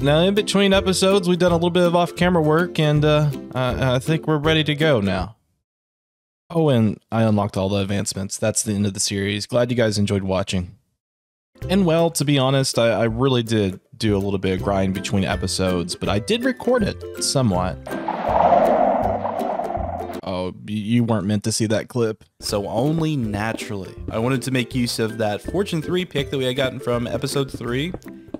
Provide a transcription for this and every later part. Now, in between episodes, we've done a little bit of off-camera work, and I think we're ready to go now. Oh, and I unlocked all the advancements. That's the end of the series. Glad you guys enjoyed watching. And well, to be honest, I really did do a little bit of grind between episodes, but I did record it somewhat. Oh, you weren't meant to see that clip. So only naturally. I wanted to make use of that Fortune 3 pick that we had gotten from episode 3.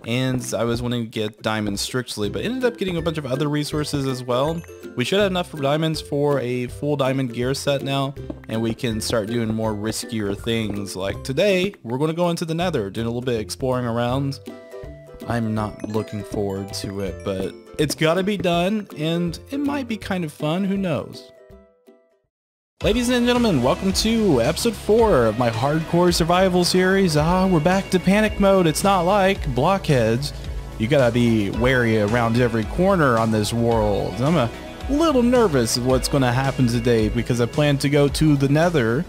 And I was wanting to get diamonds strictly, but ended up getting a bunch of other resources as well. We should have enough for diamonds for a full diamond gear set now, and we can start doing more riskier things. Like today, we're going to go into the Nether, doing a little bit of exploring around. I'm not looking forward to it, but it's got to be done, and it might be kind of fun, who knows. Ladies and gentlemen, welcome to episode 4 of my hardcore survival series. We're back to panic mode. It's not like blockheads. You gotta be wary around every corner on this world. I'm a little nervous of what's gonna happen today because I plan to go to the Nether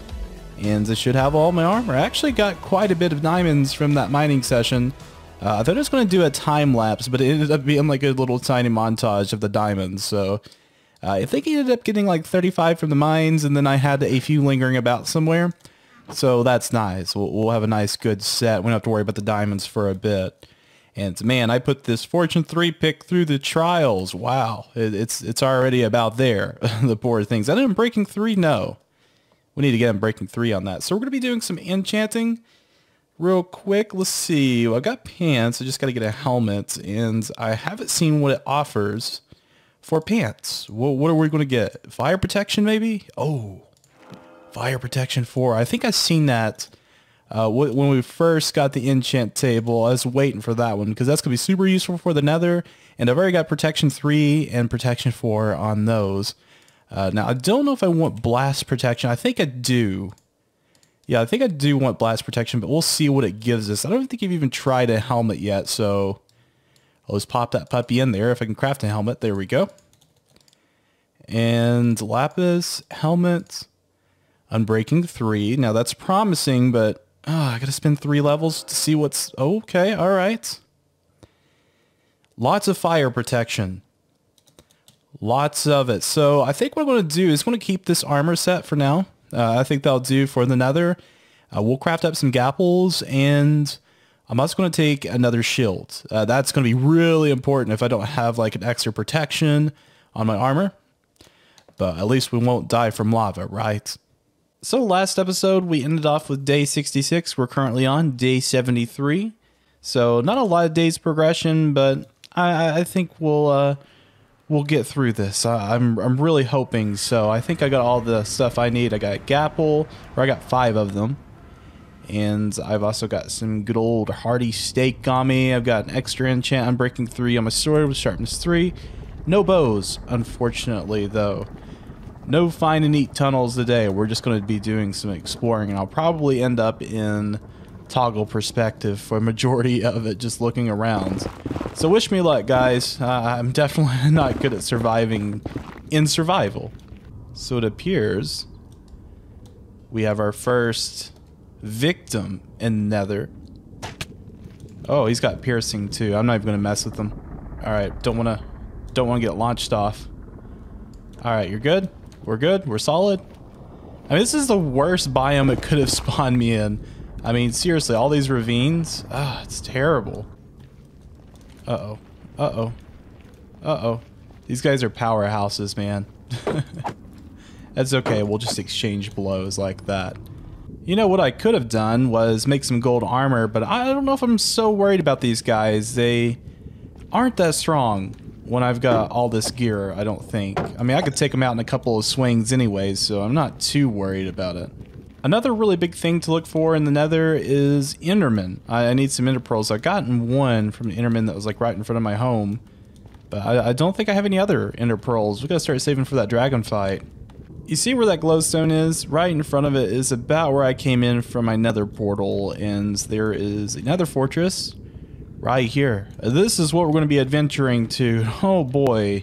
and I should have all my armor. I actually got quite a bit of diamonds from that mining session. I thought I was gonna do a time lapse, but it ended up being like a little tiny montage of the diamonds, so... I think he ended up getting like 35 from the mines, and then I had a few lingering about somewhere. So that's nice. We'll have a nice good set. We don't have to worry about the diamonds for a bit. And man, I put this Fortune 3 pick through the trials. Wow. It's already about there. The poor things. I didn't breaking 3? No. We need to get him breaking 3 on that. So we're going to be doing some enchanting real quick. Let's see. Well, I got pants. I just got to get a helmet, and I haven't seen what it offers. For pants, what are we going to get? Fire protection, maybe? Oh, fire protection 4. I think I've seen that when we first got the enchant table. I was waiting for that one because that's going to be super useful for the Nether. And I've already got protection 3 and protection 4 on those. Now, I don't know if I want blast protection. I think I do. Yeah, I think I do want blast protection, but we'll see what it gives us. I don't think I've even tried a helmet yet, so... let's pop that puppy in there. If I can craft a helmet, there we go. And lapis, helmet, unbreaking 3. Now that's promising, but I got to spend 3 levels to see what's... okay, all right. Lots of fire protection. Lots of it. So I think what I'm going to do is I'm going to keep this armor set for now. I think that'll do for the Nether. We'll craft up some gapples and... I'm also going to take another shield. That's going to be really important if I don't have like an extra protection on my armor. But at least we won't die from lava, right? So last episode, we ended off with day 66. We're currently on day 73. So not a lot of days progression, but I think we'll get through this. I'm really hoping so. I think I got all the stuff I need. I got a gapple, or I got 5 of them. And I've also got some good old hearty steak on me. I've got an extra enchant on breaking 3 on my sword with sharpness 3. No bows, unfortunately, though. No find and eat tunnels today. We're just going to be doing some exploring, and I'll probably end up in toggle perspective for a majority of it, just looking around. So wish me luck, guys. I'm definitely not good at surviving in survival. So it appears we have our first... victim in Nether. Oh, he's got piercing too. I'm not even gonna mess with him. All right, don't wanna get launched off. All right, you're good. We're good. We're solid. I mean, this is the worst biome it could have spawned me in. I mean, seriously, all these ravines. Ah, it's terrible. Uh-oh. Uh-oh. Uh-oh. These guys are powerhouses, man. That's okay. We'll just exchange blows like that. You know, what I could have done was make some gold armor, but I don't know if I'm so worried about these guys. They aren't that strong when I've got all this gear, I don't think. I mean, I could take them out in a couple of swings anyways, so I'm not too worried about it. Another really big thing to look for in the Nether is Endermen. I need some Ender Pearls. I've gotten one from an Enderman that was like right in front of my home, but I don't think I have any other Ender Pearls. We gotta start saving for that dragon fight. You see where that glowstone is? Right in front of it is about where I came in from my Nether portal, and there is another fortress right here. This is what we're going to be adventuring to. Oh boy.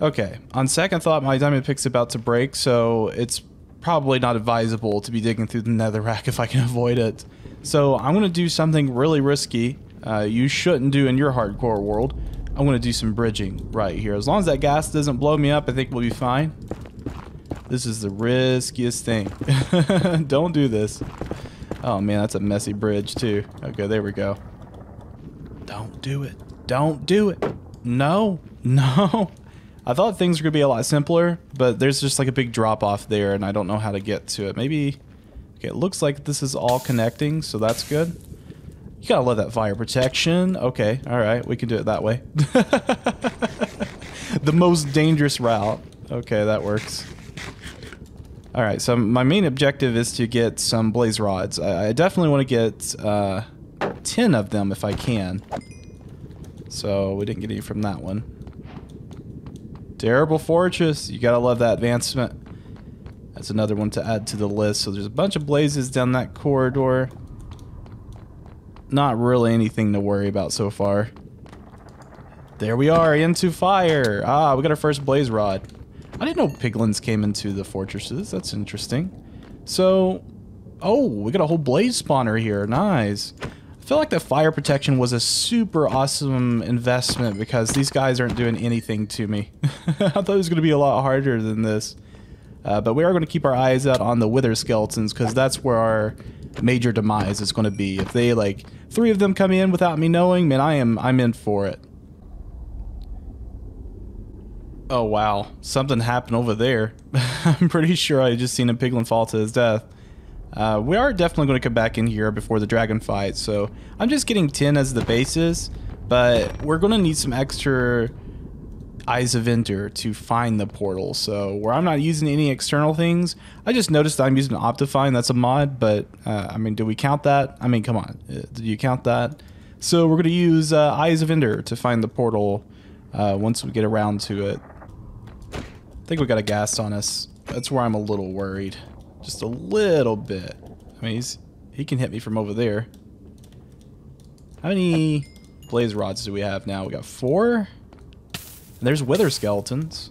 Okay, on second thought, my diamond pick's about to break, so it's probably not advisable to be digging through the netherrack if I can avoid it. So I'm going to do something really risky you shouldn't do in your hardcore world. I'm gonna do some bridging right here. As long as that gas doesn't blow me up, I think we'll be fine. This is the riskiest thing. Don't do this. Oh man, that's a messy bridge too. Okay, there we go. Don't do it. Don't do it. No, no. I thought things were gonna be a lot simpler, but there's just like a big drop off there and I don't know how to get to it. Maybe, okay, it looks like this is all connecting, so that's good. You gotta love that fire protection. Okay, all right, we can do it that way. The most dangerous route. Okay, that works. All right, so my main objective is to get some blaze rods. I definitely want to get 10 of them if I can. So we didn't get any from that one. Terrible fortress. You gotta love that advancement. That's another one to add to the list. So there's a bunch of blazes down that corridor. Not really anything to worry about so far. There we are, into fire. Ah, we got our first blaze rod. I didn't know piglins came into the fortresses. That's interesting. So, oh, we got a whole blaze spawner here. Nice. I feel like the fire protection was a super awesome investment because these guys aren't doing anything to me. I thought it was going to be a lot harder than this. But we are going to keep our eyes out on the wither skeletons because that's where our major demise is going to be. If they, like, 3 of them come in without me knowing, man, I'm in for it. Oh wow, something happened over there. I'm pretty sure I just seen a piglin fall to his death. We are definitely going to come back in here before the dragon fight, so I'm just getting 10 as the basis, but we're going to need some extra Eyes of Ender to find the portal. So where I'm not using any external things, I just noticed I'm using Optifine, that's a mod, but I mean, do we count that? I mean, come on, do you count that? So we're going to use Eyes of Ender to find the portal once we get around to it. I think we got a ghast on us. That's where I'm a little worried. Just a little bit. I mean, he can hit me from over there. How many blaze rods do we have now? We got 4. And there's wither skeletons.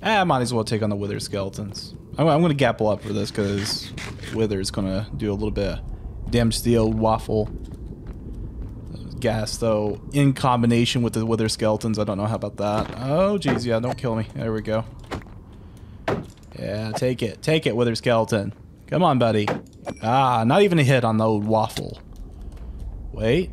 Ah, I might as well take on the wither skeletons. I'm going to gapple up for this because wither is going to do a little bit of damage to the old waffle. Gas though, in combination with the wither skeletons, I don't know how about that. Oh geez, yeah, don't kill me. There we go. Yeah, take it, wither skeleton. Come on, buddy. Ah, not even a hit on the old waffle. Wait,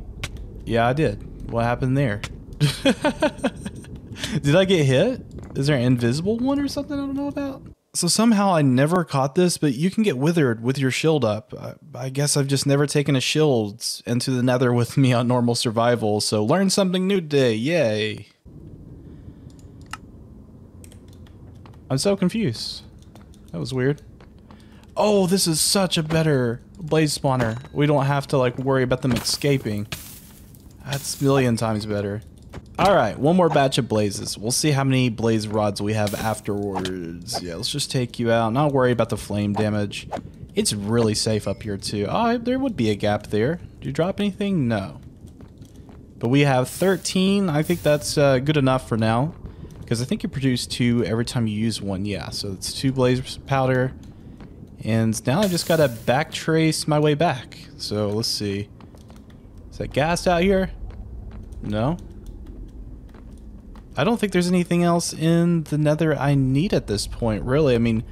yeah, I did. What happened there? Did I get hit? Is there an invisible one or something I don't know about? So somehow I never caught this, but you can get withered with your shield up. I guess I've just never taken a shield into the nether with me on normal survival, so learn something new today, yay! I'm so confused. That was weird. Oh, this is such a better blaze spawner. We don't have to like worry about them escaping. That's a million times better. Alright, one more batch of blazes. We'll see how many blaze rods we have afterwards. Yeah, let's just take you out. Not worry about the flame damage. It's really safe up here too. Oh, there would be a gap there. Did you drop anything? No. But we have 13. I think that's good enough for now. Because I think you produce 2 every time you use one. Yeah, so it's 2 blaze powder. And now I just gotta backtrace my way back. So let's see. Is that gas out here? No. I don't think there's anything else in the nether I need at this point, really. I mean,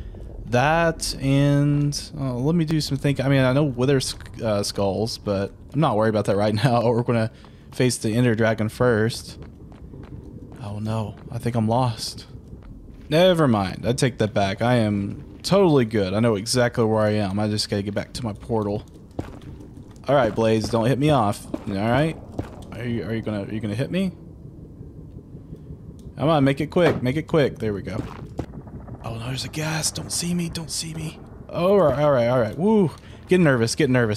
that and... Oh, let me do some thinking. I mean, I know wither skulls, but I'm not worried about that right now. We're going to face the ender dragon first. Oh, no. I think I'm lost. Never mind. I take that back. I am totally good. I know exactly where I am. I just got to get back to my portal. All right, Blaze, don't hit me off. All right? Are you gonna hit me? Come on, make it quick, make it quick. There we go. Oh no, there's a ghast. Don't see me, don't see me. Oh, all right. Woo, get nervous.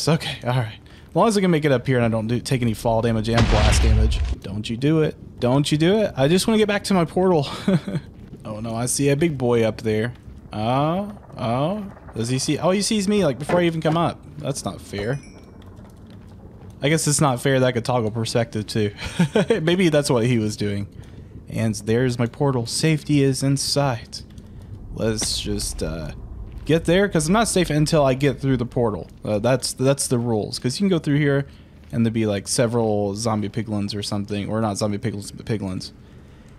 Okay, all right. As long as I can make it up here and I don't take any fall damage and blast damage. Don't you do it. Don't you do it. I just want to get back to my portal. Oh no, I see a big boy up there. Oh. Does he see? Oh, he sees me like before I even come up. That's not fair. I guess it's not fair that I could toggle perspective too. Maybe that's what he was doing. And there's my portal. Safety is in sight. Let's just get there, because I'm not safe until I get through the portal. That's the rules, because you can go through here, and and there'd be like several zombie piglins or something, or not zombie piglins, but piglins.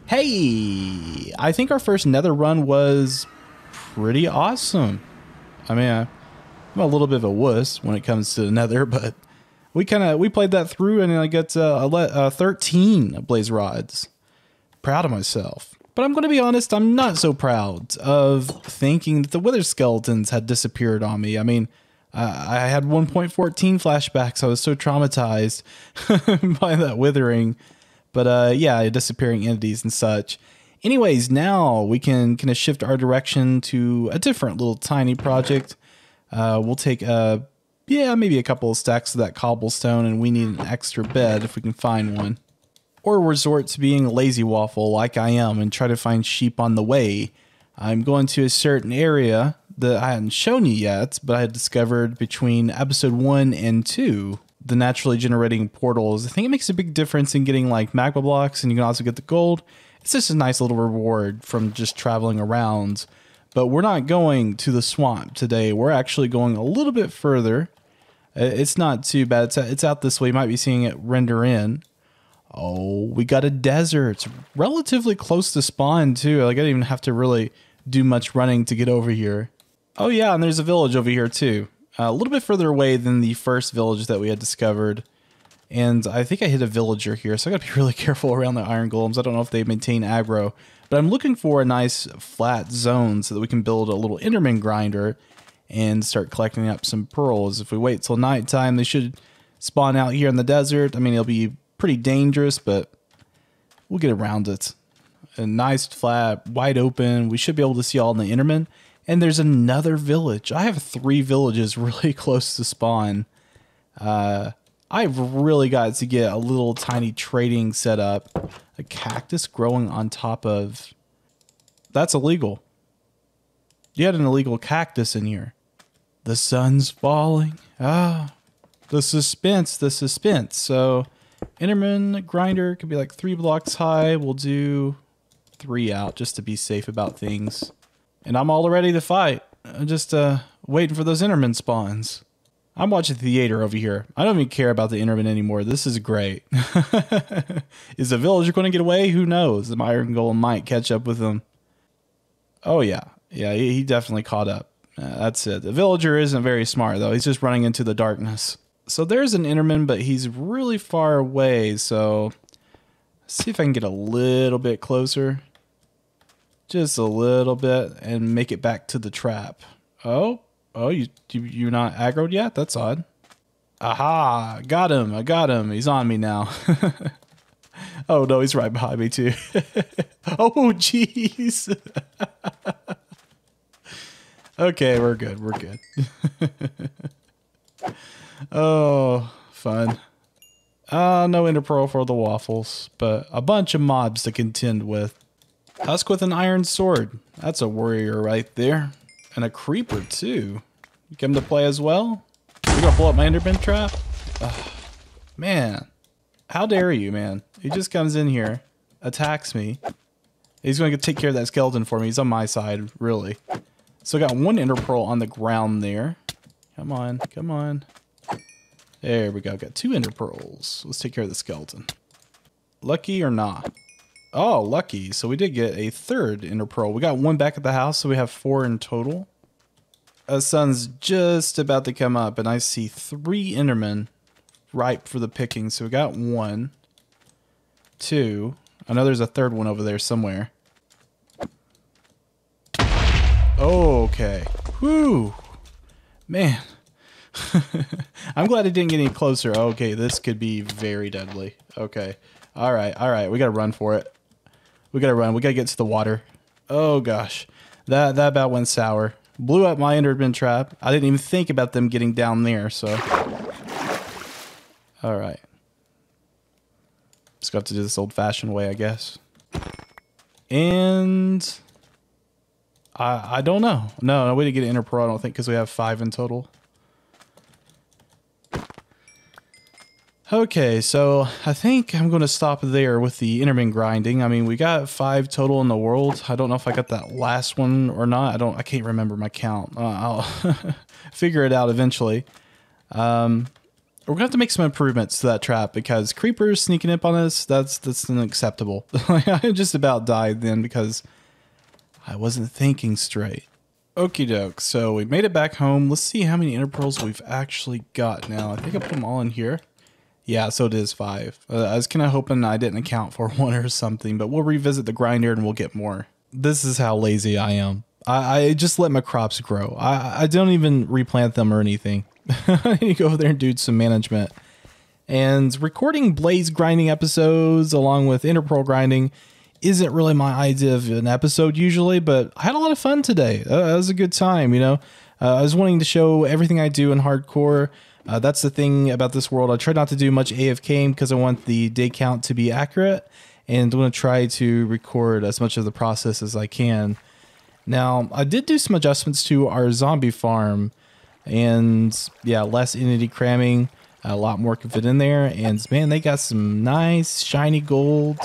Hey, I think our first nether run was pretty awesome. I mean, I'm a little bit of a wuss when it comes to the nether, but we played that through and I got 13 Blaze Rods. Proud of myself. But I'm going to be honest, I'm not so proud of thinking that the wither skeletons had disappeared on me. I mean, I had 1.14 flashbacks. I was so traumatized by that withering. But yeah, disappearing entities and such. Anyways, now we can kind of shift our direction to a different little tiny project. We'll take, yeah, maybe a couple of stacks of that cobblestone, and we need an extra bed if we can find one. Or resort to being a lazy waffle like I am and try to find sheep on the way. I'm going to a certain area that I hadn't shown you yet, but I had discovered between episode 1 and 2, the naturally generating portals. I think it makes a big difference in getting like magma blocks, and you can also get the gold. It's just a nice little reward from just traveling around. But we're not going to the swamp today. We're actually going a little bit further. It's not too bad. It's out this way. You might be seeing it render in. Oh, we got a desert. It's relatively close to spawn too. Like I didn't even have to really do much running to get over here. Oh yeah, and there's a village over here too. A little bit further away than the first village that we had discovered. And I think I hit a villager here, so I gotta be really careful around the iron golems. I don't know if they maintain aggro, but I'm looking for a nice flat zone so that we can build a little enderman grinder and start collecting up some pearls. If we wait till nighttime, they should spawn out here in the desert. I mean, it'll be pretty dangerous, but we'll get around it. A nice flat, wide open. We should be able to see all in the enderman. And there's another village. I have 3 villages really close to spawn. I've really got to get a little tiny trading set up. A cactus growing on top of... That's illegal. You had an illegal cactus in here. The sun's falling. Ah, the suspense, the suspense. So... enderman grinder could be like 3 blocks high. We'll do 3 out just to be safe about things. And I'm all ready to fight. I'm just waiting for those enderman spawns. I'm watching theater over here. I don't even care about the enderman anymore. This is great. Is the villager going to get away? Who knows? The iron golem might catch up with them. Oh yeah. Yeah, he definitely caught up. That's it. The villager isn't very smart though. He's just running into the darkness. So there's an enderman, but he's really far away, so let's see if I can get a little bit closer. Just a little bit, and make it back to the trap. Oh, you're not aggroed yet? That's odd. Aha, got him, I got him. He's on me now. Oh no, he's right behind me too. Oh jeez. Okay, we're good, we're good. Oh, fun. No enderpearl for the waffles, but a bunch of mobs to contend with. Husk with an iron sword. That's a warrior right there. And a creeper, too. You come to play as well? You're gonna blow up my enderman trap? Ugh, man. How dare you, man. He just comes in here, attacks me. He's gonna take care of that skeleton for me. He's on my side, really. So I got 1 enderpearl on the ground there. Come on, come on. There we go. Got 2 ender pearls. Let's take care of the skeleton. Lucky or not? Oh, lucky. So we did get a 3rd ender pearl. We got 1 back at the house, so we have 4 in total. The sun's just about to come up, and I see 3 endermen ripe for the picking. So we got 1, 2. I know there's a 3rd one over there somewhere. Okay. Whew. Man. I'm glad it didn't get any closer. Okay, this could be very deadly. Okay. All right. We got to run for it. We got to run. We got to get to the water. Oh, gosh. That about went sour. Blew up my enderman trap. I didn't even think about them getting down there, so. All right. Just got to do this old-fashioned way, I guess. And... I don't know. No, we didn't get an ender pearl, I don't think, because we have 5 in total. Okay, so I think I'm going to stop there with the enderman grinding. I mean, we got 5 total in the world. I don't know if I got that last one or not. I can't remember my count. I'll figure it out eventually. We're gonna have to make some improvements to that trap because creepers sneaking up on us, that's unacceptable. I just about died then because I wasn't thinking straight. Okie doke, so we made it back home. Let's see how many ender pearls we've actually got now. I think I put them all in here. Yeah, so it is 5. I was kind of hoping I didn't account for one or something, but we'll revisit the grinder and we'll get more. This is how lazy I am. I just let my crops grow. I don't even replant them or anything. I need to go over there and do some management. And recording Blaze grinding episodes along with enderpearl grinding isn't really my idea of an episode usually, but I had a lot of fun today. That was a good time, you know. I was wanting to show everything I do in hardcore. That's the thing about this world. I try not to do much AFKing because I want the day count to be accurate, and I want to try to record as much of the process as I can. Now, I did do some adjustments to our zombie farm, and yeah, less entity cramming, a lot more can fit in there, and man, they got some nice shiny gold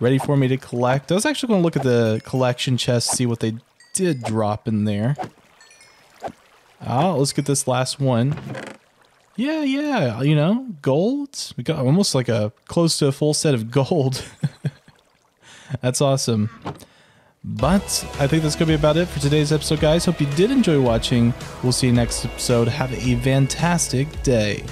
ready for me to collect. I was actually going to look at the collection chest, see what they did drop in there. Oh, let's get this last one. Yeah, you know, gold. We got almost like a close to a full set of gold. That's awesome. But I think that's going to be about it for today's episode, guys. Hope you did enjoy watching. We'll see you next episode. Have a fantastic day.